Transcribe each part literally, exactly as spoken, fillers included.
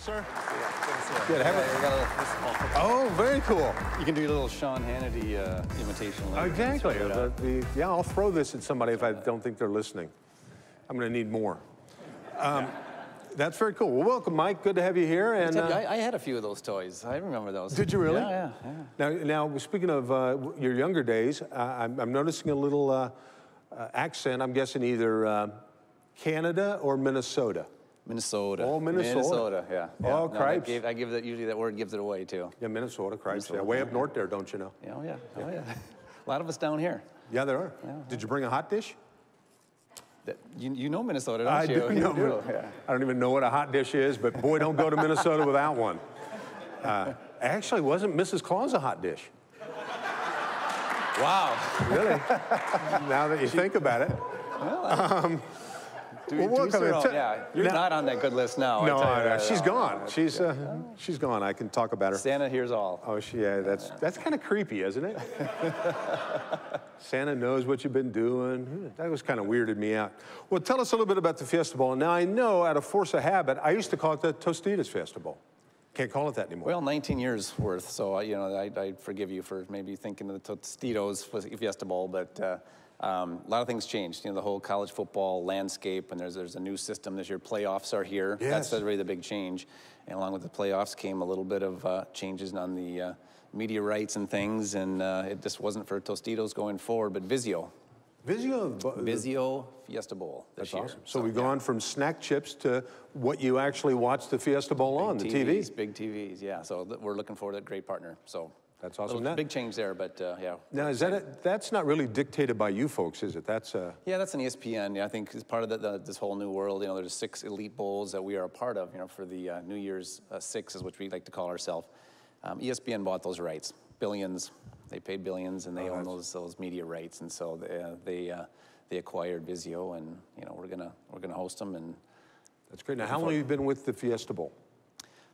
sir? Yeah, good. Have yeah, a... Oh, very cool. You can do your little Sean Hannity uh, imitation. Oh, exactly. The, the, yeah, I'll throw this at somebody if I don't think they're listening. I'm going to need more. Um, that's very cool. Well, welcome, Mike. Good to have you here. And uh, I, I had a few of those toys. I remember those. Did you really? Yeah, yeah. yeah. Now, now, speaking of uh, your younger days, uh, I'm, I'm noticing a little uh, uh, accent. I'm guessing either uh, Canada or Minnesota. Minnesota. Oh, Minnesota. Minnesota, yeah. yeah. Oh, no, cripes. Gave, I give that, usually that word gives it away, too. Yeah, Minnesota, cripes. Minnesota. Yeah, way up north there, don't you know? Yeah, oh, yeah. yeah. Oh, yeah. A lot of us down here. Yeah, there are. Yeah. Did you bring a hot dish? That, you, you know Minnesota, don't I you? Do you know, do. Yeah. I don't even know what a hot dish is, but boy, don't go to Minnesota without one. Uh, actually, wasn't Missus Claus a hot dish? Wow. Really? Now that you she, think about it. Well, I, um, Do, well, do well, yeah, you're now, not on that good list now. No, I no, no. she's gone. She's uh, oh. she's gone. I can talk about her. Santa hears all. Oh, she, yeah, that's that's kind of creepy, isn't it? Santa knows what you've been doing. That was kind of weirded me out. Well, tell us a little bit about the Fiesta Bowl. Now, I know out of force of habit, I used to call it the Tostitos Festival. Can't call it that anymore. Well, nineteen years worth. So you know, I, I forgive you for maybe thinking of the Tostitos Fiesta Bowl, but. Uh, Um, a lot of things changed, you know, the whole college football landscape, and there's there's a new system this year. Playoffs are here. Yes. That's really the big change. And along with the playoffs came a little bit of uh, changes on the uh, media rights and things, and uh, it just wasn't for Tostitos going forward, but Vizio. Vizio? Vizio Fiesta Bowl this That's year. Awesome. So, so we've yeah. gone from snack chips to what you actually watch the Fiesta Bowl big on, T Vs, the T V. Big T Vs, yeah. So we're looking forward to a great partner. So. That's awesome. That, big change there, but uh, yeah. Now, is that a, that's not really dictated by you folks, is it? That's a... Yeah, that's an E S P N. Yeah, I think it's part of the, the, this whole new world. You know, there's six elite bowls that we are a part of, you know, for the uh, New Year's uh, six is what we like to call ourselves. Um, E S P N bought those rights, billions. They paid billions, and they oh, own those, those media rights. And so they, uh, they, uh, they acquired Vizio, and, you know, we're gonna, we're gonna host them. And that's great. Now, how long have you been with the Fiesta Bowl?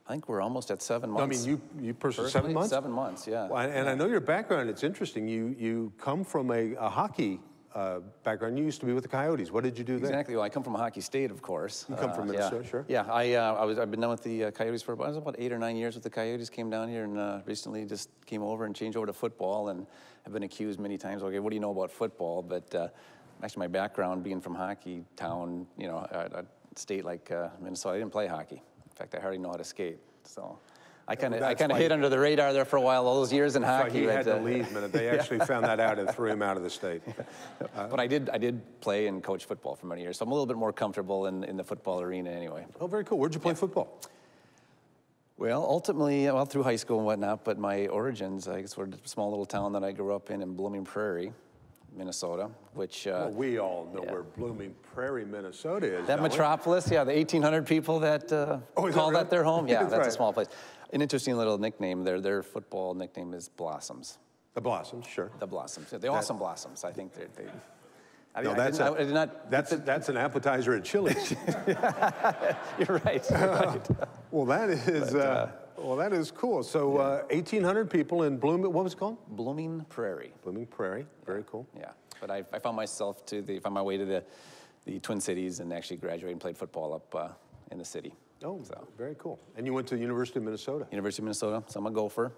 I think we're almost at seven months. I mean, you, you personally, seven months? Seven months, yeah. Well, and yeah. I know your background, it's interesting. You, you come from a, a hockey uh, background. You used to be with the Coyotes. What did you do exactly. there? Exactly, well, I come from a hockey state, of course. You come uh, from Minnesota, yeah. sure. Yeah, I, uh, I was, I've been down with the uh, Coyotes for about, I was about eight or nine years with the Coyotes, came down here and uh, recently just came over and changed over to football, and I've been accused many times, okay, what do you know about football? But uh, actually my background being from hockey town, you know, a, a state like uh, Minnesota, I didn't play hockey. In fact, I hardly know how to skate, so I kind of well, I kind of hit under the radar there for a while. All those years in hockey, so you had to uh, leave. Minute they actually found that out and threw him out of the state. Yeah. Uh, but I did I did play and coach football for many years, so I'm a little bit more comfortable in in the football arena anyway. Oh, very cool. Where'd you play yeah. football? Well, ultimately, well through high school and whatnot, but my origins, I guess, were a small little town that I grew up in in Blooming Prairie, Minnesota, which... Uh, well, we all know yeah. where Blooming Prairie, Minnesota is. That metropolis, we? yeah, the eighteen hundred people that uh, oh, call that, that their home. Yeah, that's, that's right. a small place. An interesting little nickname there. Their football nickname is Blossoms. The Blossoms, sure. The Blossoms. The that, awesome Blossoms, I think they're... They, I mean, no, that's, I a, I did not, that's, a, that's an appetizer at Chili's. You're right. You're right. Uh, well, that is... But, uh, uh, Well, that is cool. So, yeah. uh, eighteen hundred people in Bloom. What was it called? Blooming Prairie. Blooming Prairie. Very cool. Yeah, but I, I found myself to the found my way to the, the Twin Cities and actually graduated and played football up uh, in the city. Oh, so. Very cool. And you went to the University of Minnesota. University of Minnesota. So I'm a golfer.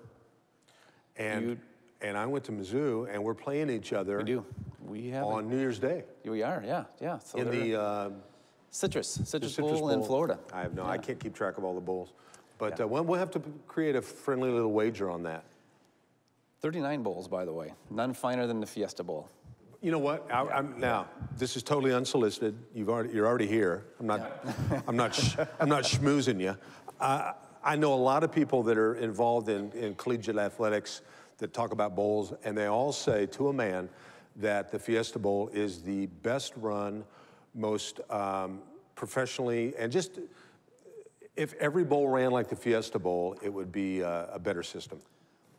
And you, and I went to Mizzou, and we're playing each other. We do. We have on New Year's Day. We are. Yeah. Yeah. So in the uh, Citrus Citrus, the Citrus Bowl, Bowl in Florida. I have no. Yeah. I can't keep track of all the bowls. But yeah. uh, we'll have to create a friendly little wager on that. thirty-nine bowls, by the way. None finer than the Fiesta Bowl. You know what? I, yeah. I'm, now, this is totally unsolicited. You've already, you're already here. I'm not, yeah. I'm not, sh I'm not schmoozing you. Uh, I know a lot of people that are involved in, in collegiate athletics that talk about bowls, and they all say to a man that the Fiesta Bowl is the best run, most um, professionally, and just... If every bowl ran like the Fiesta Bowl, it would be uh, a better system.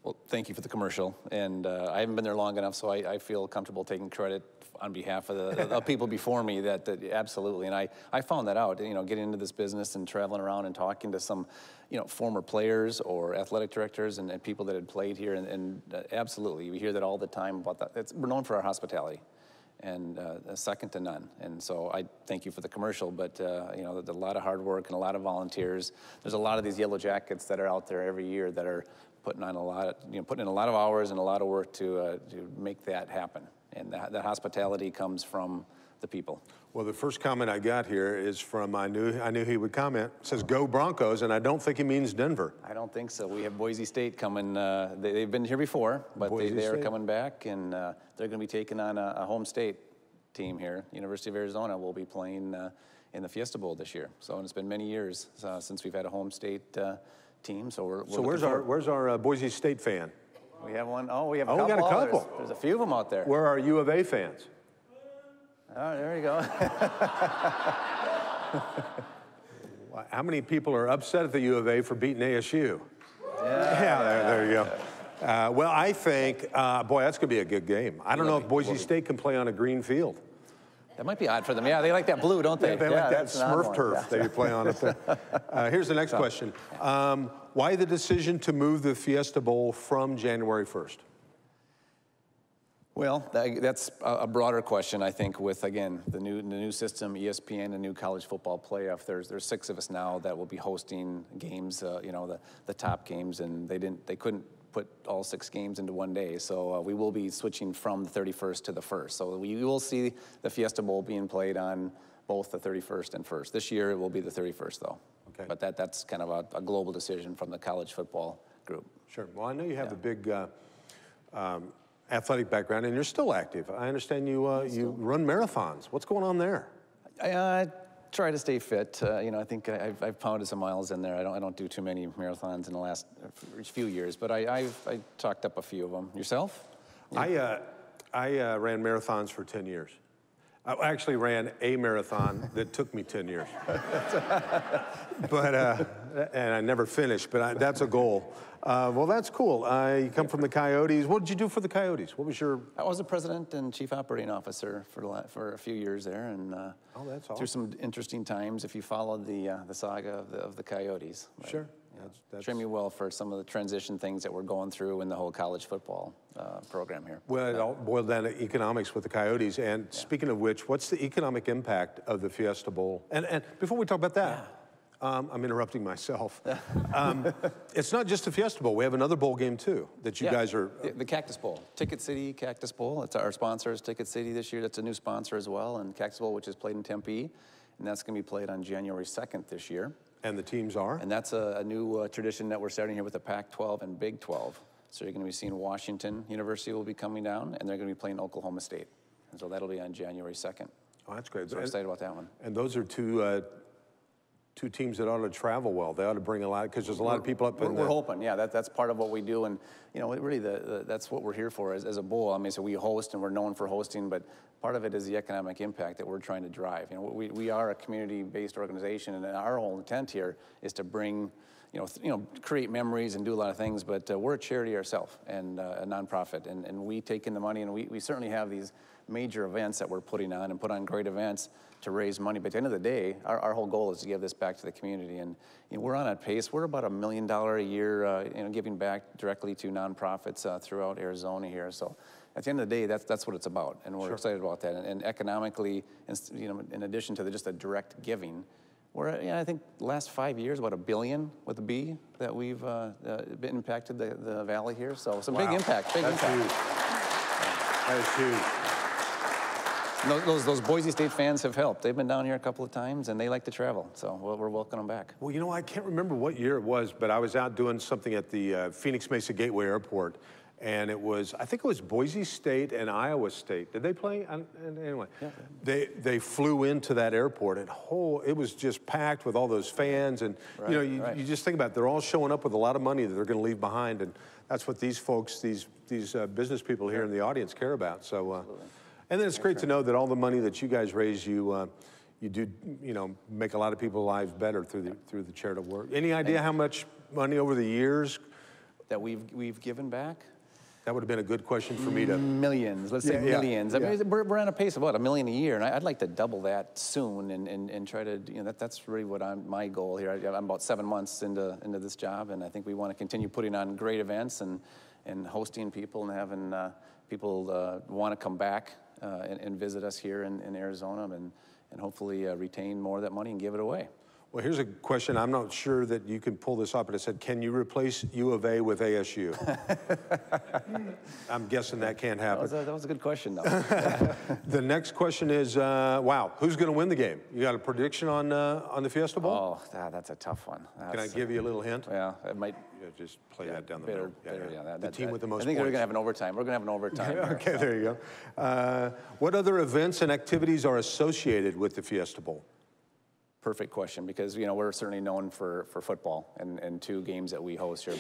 Well, thank you for the commercial. And uh, I haven't been there long enough, so I, I feel comfortable taking credit on behalf of the, the people before me that, that absolutely. And I, I found that out, you know, getting into this business and traveling around and talking to some, you know, former players or athletic directors and, and people that had played here. And, and uh, absolutely, we hear that all the time about that. It's, we're known for our hospitality. and uh, second to none. And so I thank you for the commercial, but uh, you know, there's a lot of hard work and a lot of volunteers. There's a lot of these yellow jackets that are out there every year that are putting on a lot, of, you know, putting in a lot of hours and a lot of work to uh, to make that happen. And that, that hospitality comes from the people. Well, the first comment I got here is from, I knew, I knew he would comment. It says, go Broncos, and I don't think he means Denver. I don't think so. We have Boise State coming. Uh, they, they've been here before, but they, they are coming back, and uh, they're going to be taking on a, a home state team here. University of Arizona will be playing uh, in the Fiesta Bowl this year. So, and it's been many years uh, since we've had a home state uh, team. So, we're, we're so where's our, where's our uh, Boise State fan? We have one. Oh, we have a oh, couple. We got a couple. There's, there's a few of them out there. Where are U of A fans? Oh, there you go. How many people are upset at the U of A for beating A S U? Yeah, yeah, there, there you go. Uh, well, I think, uh, boy, that's going to be a good game. I don't know if Boise State can play on a green field. That might be odd for them. Yeah, they like that blue, don't they? Yeah, they yeah, like that Smurf turf yeah. that you play on up there. Uh, here's the next question. Um, why the decision to move the Fiesta Bowl from January first? Well, that, that's a broader question, I think, with, again, the new, the new system, E S P N, the new college football playoff. There's, there's six of us now that will be hosting games, uh, you know, the, the top games, and they, didn't, they couldn't put all six games into one day. So uh, we will be switching from the thirty-first to the first. So we will see the Fiesta Bowl being played on both the thirty-first and first. This year, it will be the thirty-first, though. Okay. But that, that's kind of a, a global decision from the college football group. Sure. Well, I know you have yeah. a big... Uh, um, athletic background, and you're still active. I understand you uh, you run marathons. What's going on there? I uh, try to stay fit. Uh, you know, I think I, I've, I've pounded some miles in there. I don't I don't do too many marathons in the last few years, but I I've, I talked up a few of them. Yourself? Yeah. I uh, I uh, ran marathons for ten years. I actually ran a marathon that took me ten years, but uh, and I never finished. But I, that's a goal. Uh, well, that's cool. Uh, you come from the Coyotes. What did you do for the Coyotes? What was your? I was the president and chief operating officer for for a few years there, and uh, oh, that's awesome. Through some interesting times. If you followed the uh, the saga of the, of the Coyotes, but, sure, you know, that's, that's... trained me well for some of the transition things that we're going through in the whole college football uh, program here. Well, it all boiled down to economics with the Coyotes. And yeah. speaking of which, what's the economic impact of the Fiesta Bowl? And and before we talk about that. Yeah. Um, I'm interrupting myself. Um, it's not just the Fiesta Bowl. We have another bowl game, too, that you yeah, guys are... The, the Cactus Bowl. Ticket City Cactus Bowl. It's our sponsors, Ticket City this year. That's a new sponsor as well. And Cactus Bowl, which is played in Tempe. And that's going to be played on January second this year. And the teams are? And that's a, a new uh, tradition that we're starting here with the Pac twelve and Big twelve. So you're going to be seeing Washington University will be coming down, and they're going to be playing Oklahoma State. And so that'll be on January second. Oh, that's great. So and, I'm excited about that one. And those are two... Uh, Two teams that ought to travel well. They ought to bring a lot, because there's a lot of people up in there. We're hoping, yeah, that, that's part of what we do. And, you know, it really, the, the, that's what we're here for as, as a bowl. I mean, so we host and we're known for hosting, but part of it is the economic impact that we're trying to drive. You know, we, we are a community-based organization, and our whole intent here is to bring, you know, you know create memories and do a lot of things, but uh, we're a charity ourselves and uh, a nonprofit. And, and we take in the money, and we, we certainly have these major events that we're putting on and put on great events to raise money. But at the end of the day, our, our whole goal is to give this back to the community. And you know, we're on a pace. We're about a million dollar a year uh, you know, giving back directly to nonprofits uh, throughout Arizona here. So at the end of the day, that's, that's what it's about. And we're sure. excited about that. And, and economically, and, you know, in addition to the, just the direct giving, we're at, you know, I think last five years, about a billion with a B that we've uh, uh, been impacted the, the valley here. So some wow. big impact, big that's impact. That's huge. That is huge. Those, those Boise State fans have helped. They've been down here a couple of times, and they like to travel, so we're welcoming them back. Well, you know, I can't remember what year it was, but I was out doing something at the uh, Phoenix Mesa Gateway Airport, and it was, I think it was Boise State and Iowa State. Did they play? I, anyway, yeah. they, they flew into that airport, and whole, it was just packed with all those fans, and right, you know, you, right. you just think about it. They're all showing up with a lot of money that they're going to leave behind, and that's what these folks, these, these uh, business people here yeah. in the audience care about, so... Uh, And then it's great to know that all the money that you guys raise, you uh, you do, you know, make a lot of people's lives better through the through the charitable work. Any idea how much money over the years that we've we've given back? That would have been a good question for me to millions. Let's yeah, say millions. Yeah, yeah. I mean, we're, we're on a pace of what, a million a year, and I, I'd like to double that soon, and and, and try to, you know, that that's really what I'm my goal here. I, I'm about seven months into into this job, and I think we want to continue putting on great events and and hosting people and having uh, people uh, want to come back. uh, and, and visit us here in, in Arizona and, and hopefully uh, retain more of that money and give it away. Well, here's a question. I'm not sure that you can pull this up, but it said, can you replace U of A with A S U? I'm guessing that can't happen. That was a, that was a good question, though. The next question is, uh, wow, who's going to win the game? You got a prediction on uh, on the Fiesta Bowl? Oh, ah, that's a tough one. That's, can I give you a little hint? Yeah, it might. Yeah, just play yeah, that down the middle. Yeah, yeah. Yeah, that, the that, team that, with the most I think points. We're going to have an overtime. We're going to have an overtime. Yeah, okay, there you go. Uh, what other events and activities are associated with the Fiesta Bowl? Perfect question, because you know we're certainly known for for football and and two games that we host here,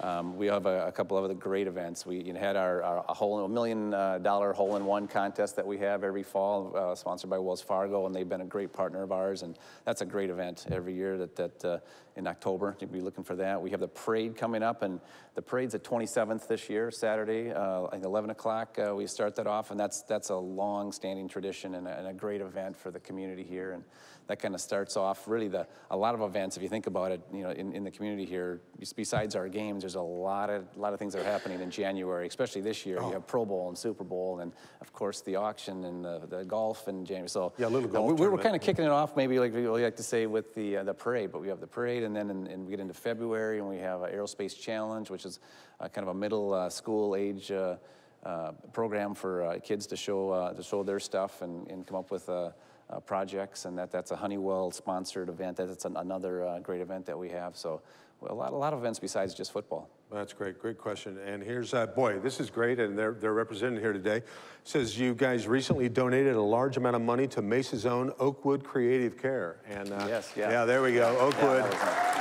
but um, we have a, a couple of other great events. We you know, had our, our a whole a million uh, dollar hole-in-one contest that we have every fall, uh, sponsored by Wells Fargo, and they've been a great partner of ours, and that's a great event every year. That that uh, in October, you'll be looking for that. We have the parade coming up, and the parade's the twenty-seventh this year, Saturday, uh, at eleven o'clock. Uh, we start that off, and that's that's a long-standing tradition and a, and a great event for the community here, and that kind of stuff. Starts off really the a lot of events. If you think about it, you know, in, in the community here, besides our games, there's a lot of a lot of things that are happening in January, especially this year. Oh. You have Pro Bowl and Super Bowl, and of course the auction and the, the golf in January. So yeah, a little golf. We, we were kind of kicking it off, maybe like we like to say with the uh, the parade, but we have the parade, and then in, and we get into February, and we have an Aerospace Challenge, which is uh, kind of a middle uh, school age uh, uh, program for uh, kids to show uh, to show their stuff and, and come up with. Uh, Uh, projects, and that that's a Honeywell-sponsored event. That's an, another uh, great event that we have. So a lot, a lot of events besides just football. Well, that's great, great question. And here's, uh, boy, this is great, and they're, they're represented here today. It says you guys recently donated a large amount of money to Mesa's own Oakwood Creative Care. And uh, yes, yeah. yeah, there we go, Oakwood. Yeah, that was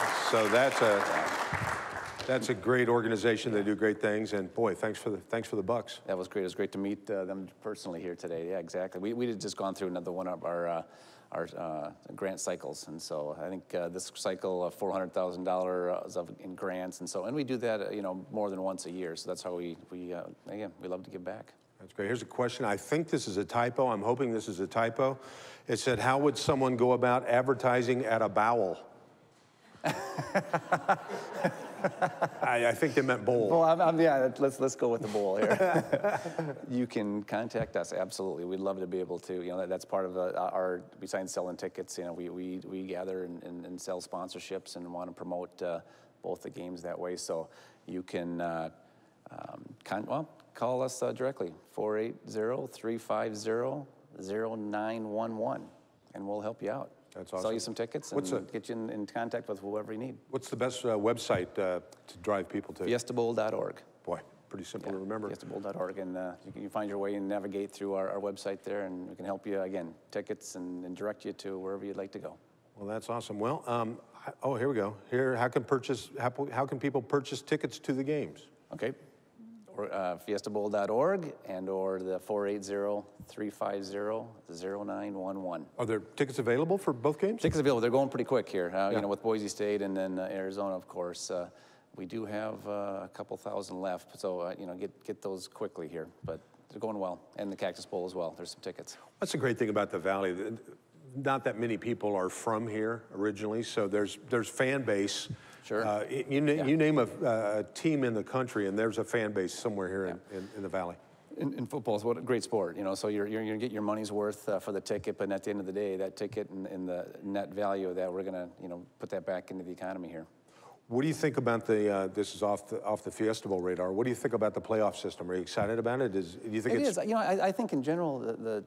nice. So that's a... That's a great organization. They do great things, and boy, thanks for the thanks for the bucks. That was great. It was great to meet uh, them personally here today. Yeah, exactly. We we had just gone through another one of our uh, our uh, grant cycles, and so I think uh, this cycle uh, four hundred thousand dollars of in grants, and so and we do that uh, you know more than once a year. So that's how we we uh, again we love to give back. That's great. Here's a question. I think this is a typo. I'm hoping this is a typo. It said, "How would someone go about advertising at a bowl?" I, I think they meant bowl. Well, I'm, I'm, yeah, let's, let's go with the bowl here. You can contact us, absolutely. We'd love to be able to, you know, that, that's part of the, our, besides selling tickets, you know, we, we, we gather and, and, and sell sponsorships and want to promote uh, both the games that way. So you can, uh, um, con well, call us uh, directly, four eight zero, three five zero, zero nine one one, and we'll help you out. That's awesome. Sell you some tickets and the, get you in, in contact with whoever you need. What's the best uh, website uh, to drive people to? Fiesta Bowl dot org. Boy, pretty simple yeah, to remember. Fiesta Bowl dot org, and uh, you can find your way and navigate through our, our website there, and we can help you, again, tickets and, and direct you to wherever you'd like to go. Well, that's awesome. Well, um, I, oh, here we go. Here, how can, purchase, how, how can people purchase tickets to the games? Okay. Or, uh, Fiesta Bowl dot org and or the four eight zero, three five zero, zero nine one one. Are there tickets available for both games? Tickets available. They're going pretty quick here. Uh, yeah. You know, with Boise State and then uh, Arizona, of course. Uh, we do have uh, a couple thousand left, so uh, you know, get get those quickly here. But they're going well, and the Cactus Bowl as well. There's some tickets. That's a great thing about the Valley. Not that many people are from here originally, so there's there's fan base. Sure. Uh, you, na yeah. you name a, a team in the country, and there's a fan base somewhere here yeah. in, in, in the Valley. In, in football, it's what a great sport, you know. So you're you're gonna get your money's worth uh, for the ticket, but at the end of the day, that ticket and, and the net value of that, we're gonna you know put that back into the economy here. What do you think about the? Uh, this is off the off the Fiesta Bowl radar. What do you think about the playoff system? Are you excited about it? Is do you think it it's, is? You know, I, I think in general the. the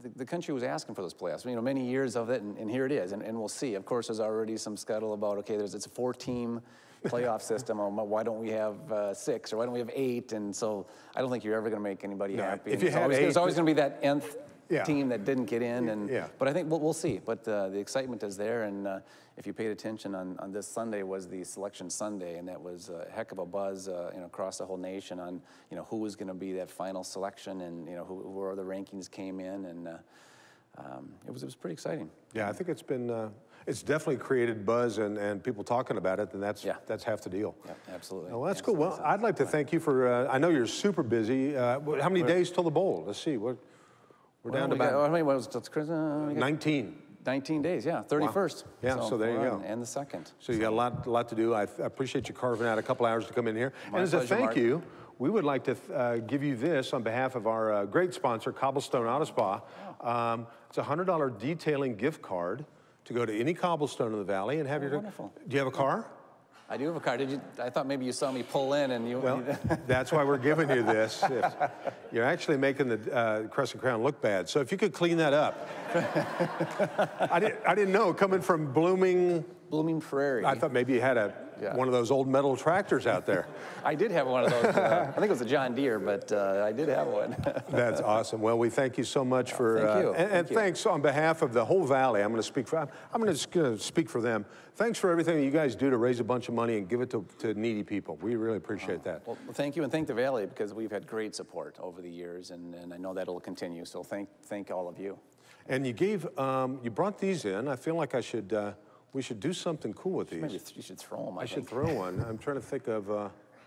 The, the country was asking for those playoffs, you know, many years of it, and, and here it is, and, and we'll see. Of course, there's already some scuttle about, okay, there's it's a four-team playoff system. Um, why don't we have uh, six, or why don't we have eight? And so I don't think you're ever going to make anybody no, happy. If you had always, eight, there's always going to be that nth yeah. team that didn't get in, and yeah. but I think we'll, we'll see. But uh, the excitement is there, and uh, if you paid attention on, on this Sunday was the selection Sunday, and that was a heck of a buzz, uh, you know, across the whole nation on you know who was going to be that final selection, and you know who, where the rankings came in, and uh, um, it was it was pretty exciting. Yeah, I think it's been uh, it's definitely created buzz and and people talking about it, and that's yeah. that's half the deal. Yeah, absolutely. Well, that's absolutely. Cool. Well, I'd like to thank you for. Uh, I know you're super busy. Uh, how many We're, days till the bowl? Let's see what. We're well, down to we about got, I mean, what was it, uh, nineteen. nineteen days, yeah, thirty-first. Wow. Yeah, so, so there you go. And the second. So you got a lot, a lot to do. I, I appreciate you carving out a couple hours to come in here. My and as pleasure, a thank Mark. You, we would like to uh, give you this on behalf of our uh, great sponsor, Cobblestone Auto Spa. Um, it's a one hundred dollar detailing gift card to go to any Cobblestone in the Valley and have oh, your... Wonderful. Do you have a car? I do have a car. Did you? I thought maybe you saw me pull in and you... Well, that's why we're giving you this. It's, you're actually making the uh, Crescent Crown look bad. So if you could clean that up. I, didn't, I didn't know, coming from Blooming... Blooming Prairie. I thought maybe you had a yeah. one of those old metal tractors out there. I did have one of those. Uh, I think it was a John Deere, but uh, I did have one. That's awesome. Well, we thank you so much for... Thank you. Uh, and thank and you. Thanks on behalf of the whole Valley. I'm going to speak for... I'm, I'm going to speak for them. Thanks for everything that you guys do to raise a bunch of money and give it to, to needy people. We really appreciate oh. that. Well, thank you, and thank the Valley, because we've had great support over the years, and, and I know that'll continue. So thank, thank all of you. And you gave... Um, you brought these in. I feel like I should... Uh, We should do something cool with these. Maybe you should throw them. I, I should throw one. I'm trying to think of. Uh...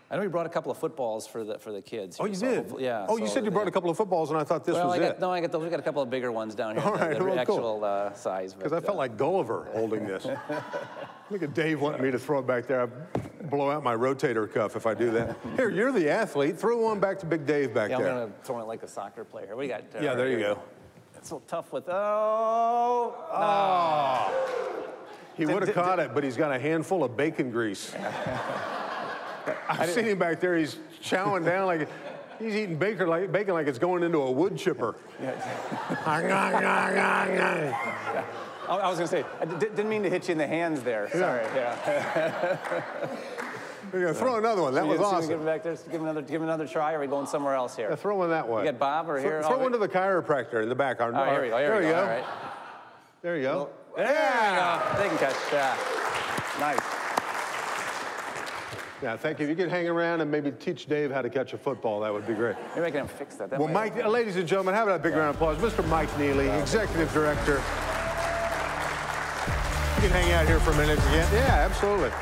I know you brought a couple of footballs for the for the kids. Oh, you so did. Yeah. Oh, so you said you brought they... a couple of footballs, and I thought this well, was I got, it. No, I got those. We got a couple of bigger ones down here. All right, the, the well, actual cool. uh, size. Because I felt uh... like Gulliver holding this. Look at Dave wanting me to throw it back there. I blow out my rotator cuff if I do that. Here, you're the athlete. Throw one back to Big Dave back yeah, there. I'm gonna throw it like a soccer player. What do you got? Yeah, right there you here? go. It's so tough with oh. Oh. oh. He would have caught it, but he's got a handful of bacon grease. I've seen him back there. He's chowing down like he's eating bacon like, bacon like it's going into a wood chipper. Yeah. I was going to say, I didn't mean to hit you in the hands there. Sorry. Yeah. We're going to throw another one. That was awesome. Give him back there. Give him another, give him another try, or are we going somewhere else here? Yeah, throw one that way. You got Bob or here? Throw one to the chiropractor in the back. All right, here we go. There we go. There you go. There yeah. you go. They can catch. Yeah. Nice. Yeah, thank you. If you could hang around and maybe teach Dave how to catch a football, that would be great. Maybe I can fix that. that well, Mike, help. ladies and gentlemen, how about a big yeah. round of applause? Mister Mike Neely, wow. Executive Director. You can hang out here for a minute again. Yeah, absolutely.